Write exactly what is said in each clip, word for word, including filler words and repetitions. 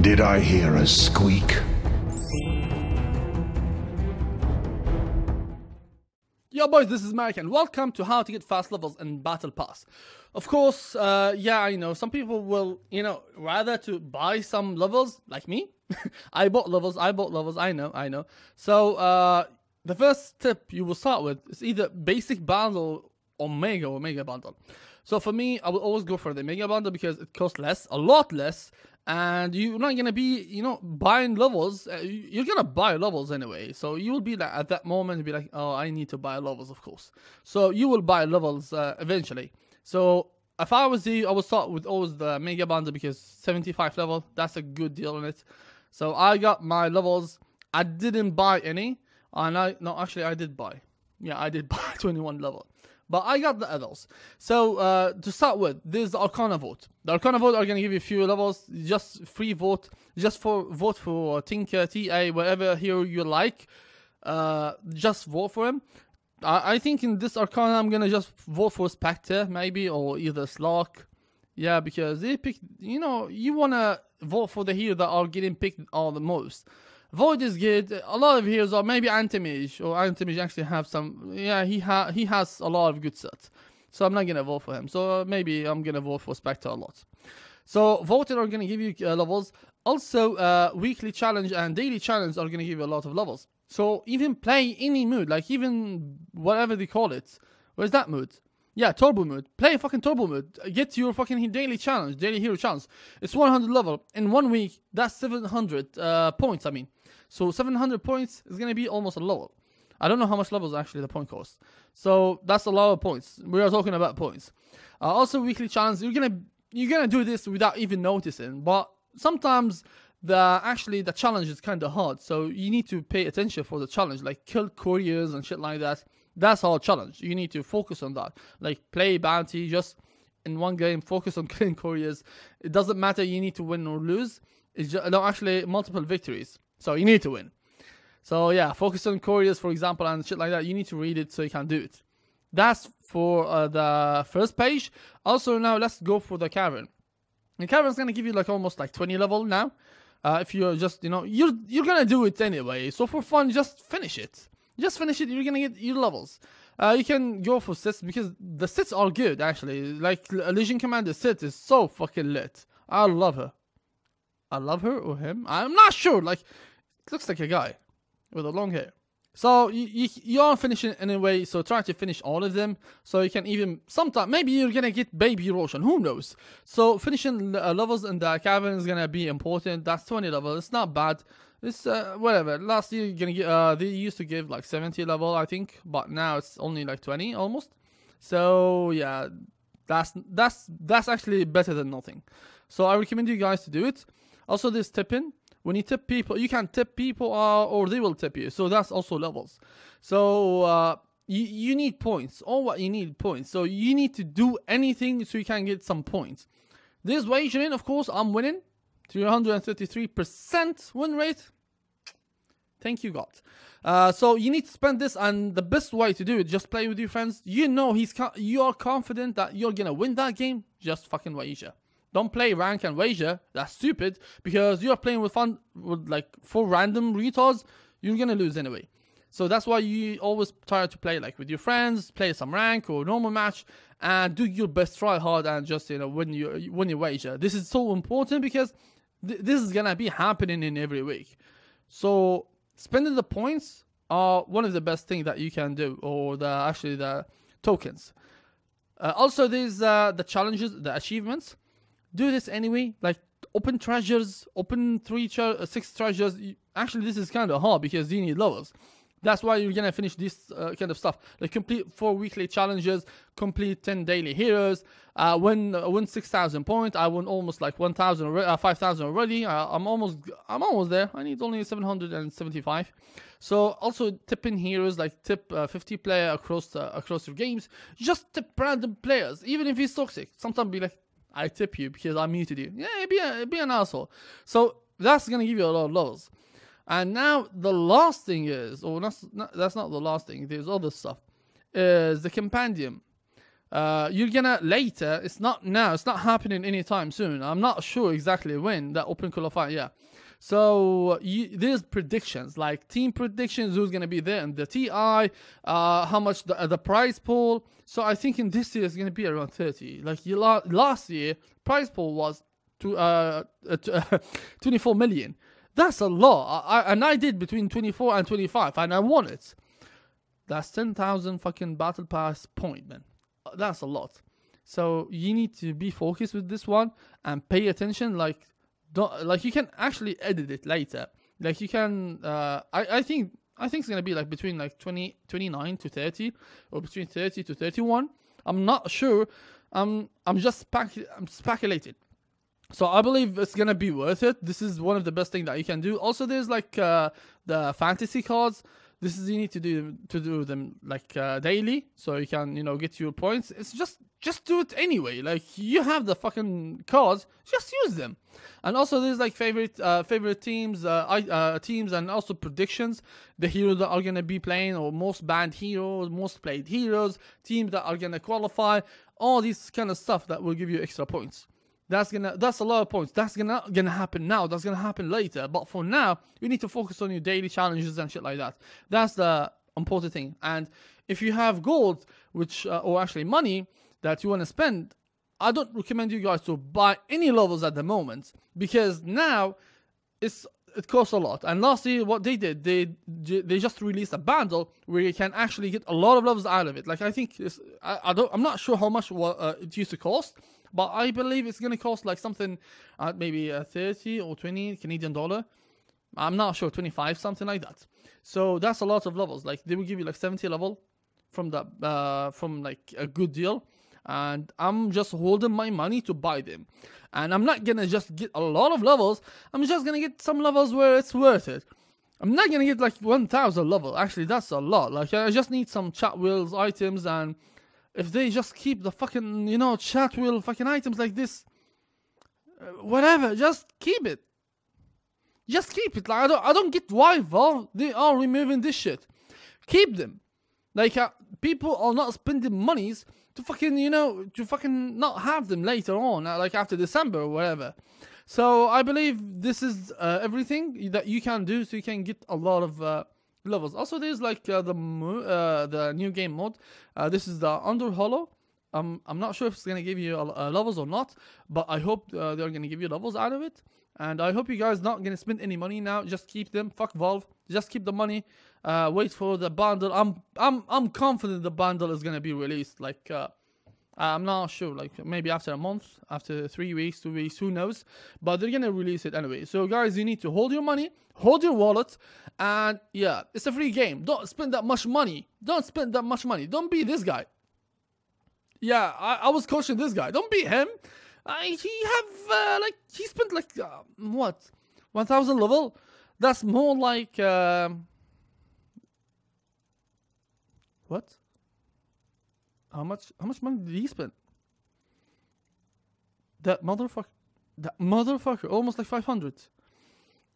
Did I hear a squeak? Yo boys, this is Mike and welcome to how to get fast levels in Battle Pass. Of course, uh, yeah, I know some people will, you know, rather to buy some levels, like me. I bought levels, I bought levels, I know, I know. So, uh, the first tip you will start with is either basic bundle or mega or mega bundle. So for me, I will always go for the mega bundle because it costs less, a lot less. And you're not going to be, you know, buying levels. Uh, you're going to buy levels anyway. So you'll be like, at that moment, you'll be like, oh, I need to buy levels, of course. So you will buy levels uh, eventually. So if I was you, I would start with always the mega bundle because seventy-five level, that's a good deal on it. So I got my levels. I didn't buy any. And I, no, actually, I did buy. Yeah, I did buy twenty-one level. But I got the adults. So, uh, to start with, there's the Arcana vote. The Arcana vote are going to give you a few levels, just free vote, just for vote for Tinker, T I, whatever hero you like. Uh, just vote for him. I, I think in this Arcana, I'm going to just vote for Spectre, maybe, or either Slark. Yeah, because they pick, you know, you want to vote for the hero that are getting picked all the most. Void is good. A lot of heroes are maybe Antimage, or Antimage actually have some. Yeah, he ha he has a lot of good sets, so I'm not gonna vote for him. So maybe I'm gonna vote for Spectre a lot. So voted are gonna give you uh, levels. Also, uh, weekly challenge and daily challenge are gonna give you a lot of levels. So even play any mood, like even whatever they call it. Where's that mood? Yeah, turbo mood. Play fucking turbo mood. Get your fucking daily challenge, daily hero challenge. It's one hundred level. In one week, that's seven hundred uh, points, I mean. So seven hundred points is going to be almost a level. I don't know how much levels actually the point costs. So that's a lot of points. We are talking about points. Uh, also, weekly challenge. You're going to you're gonna do this without even noticing. But sometimes, the actually, the challenge is kind of hard. So you need to pay attention for the challenge. Like kill couriers and shit like that. That's our challenge. You need to focus on that. Like play bounty, just in one game, focus on killing couriers. It doesn't matter. You need to win or lose. It's just, no, actually multiple victories. So you need to win. So yeah, focus on couriers, for example, and shit like that. You need to read it so you can do it. That's for uh, the first page. Also now let's go for the cavern. The cavern's gonna give you like almost like twenty level now. Uh, if you're just you know you're you're gonna do it anyway. So for fun, just finish it. Just finish it, you're gonna get your levels. Uh, you can go for sets because the sets are good actually. Like Legion Commander set is so fucking lit. I love her. I love her or him? I'm not sure. Like, it looks like a guy with a long hair. So you you, you are finishing anyway. So try to finish all of them. So you can even sometimes maybe you're gonna get Baby Roshan. Who knows? So finishing uh, levels in the cavern is gonna be important. That's twenty levels. It's not bad. It's uh, whatever. Last year, you're gonna get, uh, they used to give like seventy level, I think, but now it's only like twenty almost. So yeah, that's that's that's actually better than nothing. So I recommend you guys to do it. Also, this tipping. When you tip people, you can tip people, uh, or they will tip you. So that's also levels. So uh, you you need points. All what you need points. So you need to do anything so you can get some points. This wagering, of course, I'm winning. three hundred thirty-three percent win rate. Thank you, God. Uh, so you need to spend this, and the best way to do it, just play with your friends. You know he's you are confident that you're gonna win that game. Just fucking wager. Don't play rank and wager. That's stupid because you are playing with fun with like four random retards. You're gonna lose anyway. So that's why you always try to play like with your friends, play some rank or normal match, and do your best, try hard, and just you know win your win your wager. This is so important because this is gonna be happening in every week, so spending the points are one of the best things that you can do, or the actually the tokens. Uh, also, there's uh, the challenges, the achievements. Do this anyway, like open treasures, open three, tre six treasures. Actually, this is kind of hard because you need levels. That's why you're gonna finish this uh, kind of stuff. Like complete four weekly challenges, complete ten daily heroes. Uh, win, uh, win six thousand points. I won almost like one thousand, uh, five thousand already. Uh, I'm almost, I'm almost there. I need only seven hundred and seventy-five. So also tip in heroes, like tip uh, fifty player across uh, across your games. Just tip random players, even if he's toxic. Sometimes be like, I tip you because I muted you. Yeah, be a, be an asshole. So that's gonna give you a lot of levels. And now the last thing is, or not, not, that's not the last thing, there's other stuff, is the compendium. Uh, you're gonna later, it's not now, it's not happening anytime soon. I'm not sure exactly when that open qualifier, yeah. So you, there's predictions, like team predictions, who's gonna be there in the T I, uh, how much the, the prize pool. So I think in this year it's gonna be around thirty. Like you, last year, prize pool was to, uh, uh, to, uh, twenty-four million. That's a lot, I, I, and I did between twenty-four and twenty-five, and I won it. That's ten thousand fucking battle pass point, man. That's a lot. So you need to be focused with this one and pay attention. Like, don't, like you can actually edit it later. Like you can, uh, I, I think I think it's gonna be like between like twenty, twenty-nine to thirty, or between thirty to thirty-one. I'm not sure. Um, I'm just spec I'm speculating. So I believe it's gonna be worth it. This is one of the best things that you can do. Also, there's like uh, the fantasy cards. This is, you need to do to do them like uh, daily, so you can, you know, get your points. It's just just do it anyway. Like you have the fucking cards, just use them. And also there's like favorite uh, favorite teams, uh, uh, teams, and also predictions. The heroes that are gonna be playing, or most banned heroes, most played heroes, teams that are gonna qualify. All this kind of stuff that will give you extra points. That's gonna that's a lot of points. That's gonna gonna happen now. That's gonna happen later. But for now, you need to focus on your daily challenges and shit like that. That's the important thing. And if you have gold, which uh, or actually money that you want to spend, I don't recommend you guys to buy any levels at the moment, because now it's it costs a lot. And last year, what they did, they they just released a bundle where you can actually get a lot of levels out of it. Like I think it's, I, I don't I'm not sure how much uh, it used to cost. But I believe it's going to cost like something at maybe uh, thirty or twenty Canadian dollar. I'm not sure, twenty-five, something like that. So that's a lot of levels. Like they will give you like seventy level from the uh, from like a good deal. And I'm just holding my money to buy them. And I'm not going to just get a lot of levels. I'm just going to get some levels where it's worth it. I'm not going to get like one thousand level. Actually, that's a lot. Like I just need some chat wheels, items, and... if they just keep the fucking, you know, chat wheel fucking items like this, whatever, just keep it. Just keep it. Like I don't, I don't get why Valve, they are removing this shit. Keep them. Like uh, people are not spending monies to fucking, you know, to fucking not have them later on, like after December or whatever. So I believe this is uh, everything that you can do, so you can get a lot of... Uh, levels. Also, there's like uh, the uh, the new game mode. Uh, this is the Underhollow. Um, I'm not sure if it's gonna give you uh, levels or not, but I hope uh, they're gonna give you levels out of it. And I hope you guys not gonna spend any money now. Just keep them. Fuck Valve. Just keep the money. Uh, wait for the bundle. I'm I'm I'm confident the bundle is gonna be released. Like uh, I'm not sure. Like maybe after a month, after three weeks, two weeks, who knows? But they're gonna release it anyway. So guys, you need to hold your money. Hold your wallet, and yeah, it's a free game. Don't spend that much money. Don't spend that much money. Don't be this guy. Yeah, I, I was coaching this guy. Don't be him. I, he have uh, like he spent like uh, what, one thousand level? That's more like um, what? How much? How much money did he spend? That motherfucker. That motherfucker. Almost like five hundred.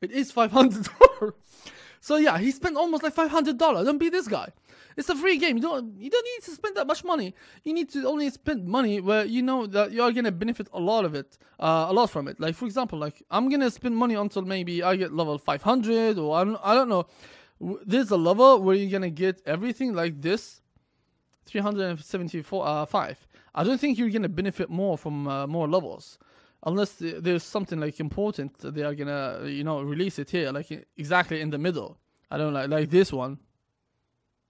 It is five hundred dollars. So yeah, he spent almost like five hundred dollars. Don't be this guy. It's a free game. You don't, you don't need to spend that much money. You need to only spend money where you know that you're going to benefit a lot of it, uh, a lot from it. Like for example, like I'm going to spend money until maybe I get level five hundred, or I don't, I don't know. There's a level where you're going to get everything like this, three hundred seventy-four, uh, five. I don't think you're going to benefit more from uh, more levels. Unless there's something like important, they are gonna, you know, release it here, like exactly in the middle. I don't like like this one.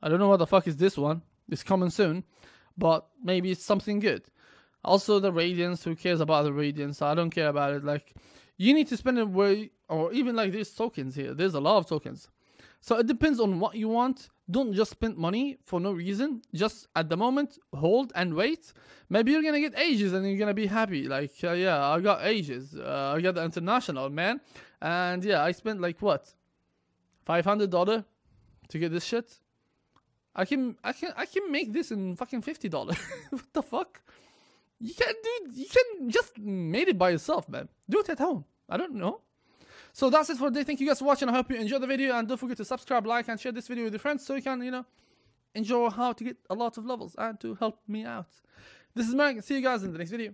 I don't know what the fuck is this one. It's coming soon, but maybe it's something good. Also the Radiance. Who cares about the Radiance? I don't care about it. Like you need to spend it where, or even like these tokens here. There's a lot of tokens, so it depends on what you want. Don't just spend money for no reason. Just at the moment, hold and wait. Maybe you're gonna get ages and you're gonna be happy. Like, uh, yeah, I got ages. Uh, I got the international, man. And yeah, I spent like what, five hundred dollars to get this shit. I can, I can, I can make this in fucking fifty dollars. What the fuck? You can't do. You can just made it by yourself, man. Do it at home. I don't know. So that's it for today. Thank you guys for watching. I hope you enjoyed the video, and don't forget to subscribe, like, and share this video with your friends so you can, you know, enjoy how to get a lot of levels and to help me out. This is Meg. See you guys in the next video.